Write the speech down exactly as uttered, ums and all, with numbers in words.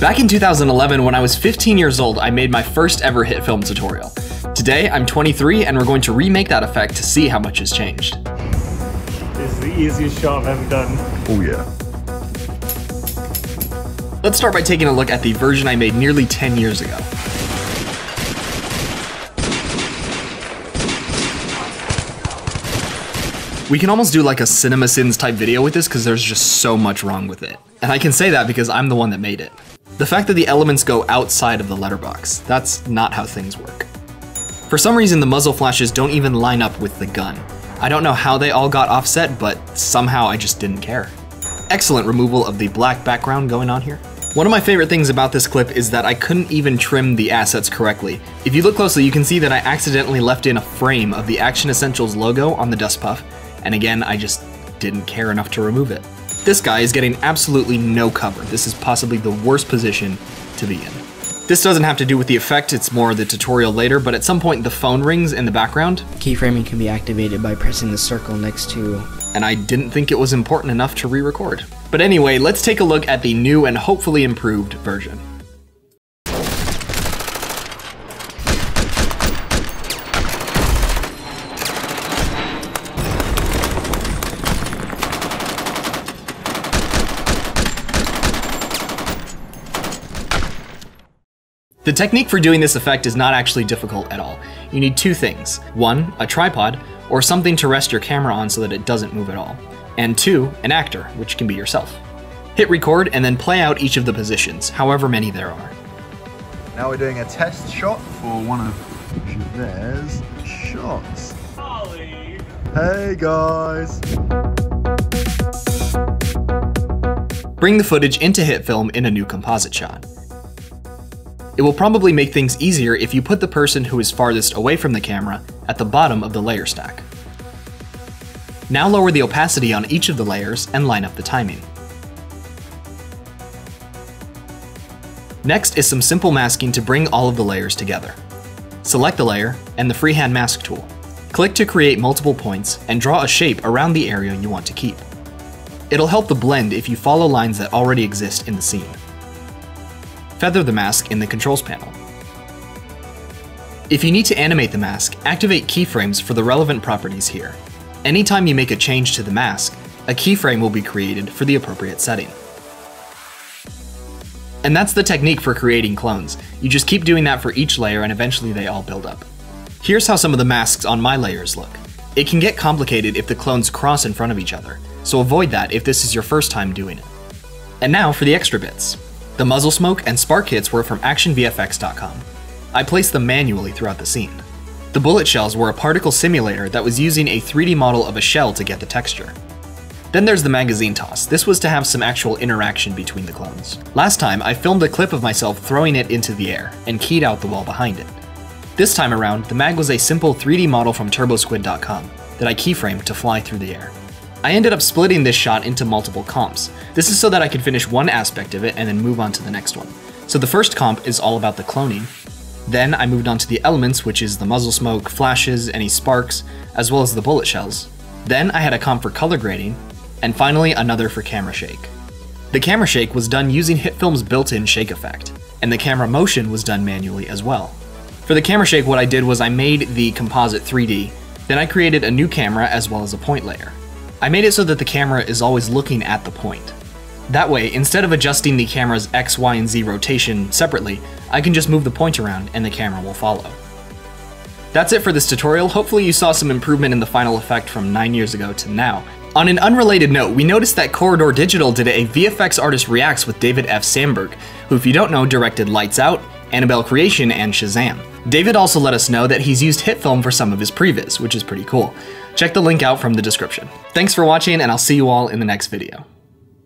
Back in two thousand eleven, when I was fifteen years old, I made my first ever hit film tutorial. Today, I'm twenty-three and we're going to remake that effect to see how much has changed. This is the easiest shot I've ever done. Oh yeah. Let's start by taking a look at the version I made nearly ten years ago. We can almost do like a CinemaSins type video with this because there's just so much wrong with it. And I can say that because I'm the one that made it. The fact that the elements go outside of the letterbox, that's not how things work. For some reason, the muzzle flashes don't even line up with the gun. I don't know how they all got offset, but somehow I just didn't care. Excellent removal of the black background going on here. One of my favorite things about this clip is that I couldn't even trim the assets correctly. If you look closely, you can see that I accidentally left in a frame of the Action Essentials logo on the dust puff, and again, I just didn't care enough to remove it. This guy is getting absolutely no cover. This is possibly the worst position to be in. This doesn't have to do with the effect, it's more the tutorial later, but at some point the phone rings in the background. Keyframing can be activated by pressing the circle next to... And I didn't think it was important enough to re-record. But anyway, let's take a look at the new and hopefully improved version. The technique for doing this effect is not actually difficult at all. You need two things. One, a tripod, or something to rest your camera on so that it doesn't move at all. And two, an actor, which can be yourself. Hit record and then play out each of the positions, however many there are. Now we're doing a test shot for one of Javert's shots. Ollie! Hey guys! Bring the footage into Hit Film in a new composite shot. It will probably make things easier if you put the person who is farthest away from the camera at the bottom of the layer stack. Now lower the opacity on each of the layers and line up the timing. Next is some simple masking to bring all of the layers together. Select the layer and the freehand mask tool. Click to create multiple points and draw a shape around the area you want to keep. It'll help the blend if you follow lines that already exist in the scene. Feather the mask in the controls panel. If you need to animate the mask, activate keyframes for the relevant properties here. Anytime you make a change to the mask, a keyframe will be created for the appropriate setting. And that's the technique for creating clones. You just keep doing that for each layer and eventually they all build up. Here's how some of the masks on my layers look. It can get complicated if the clones cross in front of each other, so avoid that if this is your first time doing it. And now for the extra bits. The muzzle smoke and spark hits were from Action V F X dot com. I placed them manually throughout the scene. The bullet shells were a particle simulator that was using a three D model of a shell to get the texture. Then there's the magazine toss. This was to have some actual interaction between the clones. Last time, I filmed a clip of myself throwing it into the air and keyed out the wall behind it. This time around, the mag was a simple three D model from Turbo Squid dot com that I keyframed to fly through the air. I ended up splitting this shot into multiple comps. This is so that I could finish one aspect of it and then move on to the next one. So the first comp is all about the cloning. Then I moved on to the elements, which is the muzzle smoke, flashes, any sparks, as well as the bullet shells. Then I had a comp for color grading, and finally another for camera shake. The camera shake was done using Hit Film's built-in shake effect, and the camera motion was done manually as well. For the camera shake, what I did was I made the composite three D, then I created a new camera as well as a point layer. I made it so that the camera is always looking at the point. That way, instead of adjusting the camera's X, Y, and Z rotation separately, I can just move the point around and the camera will follow. That's it for this tutorial. Hopefully you saw some improvement in the final effect from nine years ago to now. On an unrelated note, we noticed that Corridor Digital did a V F X Artist Reacts with David F. Sandberg, who, if you don't know, directed Lights Out, Annabelle Creation, and Shazam. David also let us know that he's used Hit Film for some of his previs, which is pretty cool. Check the link out from the description. Thanks for watching, and I'll see you all in the next video.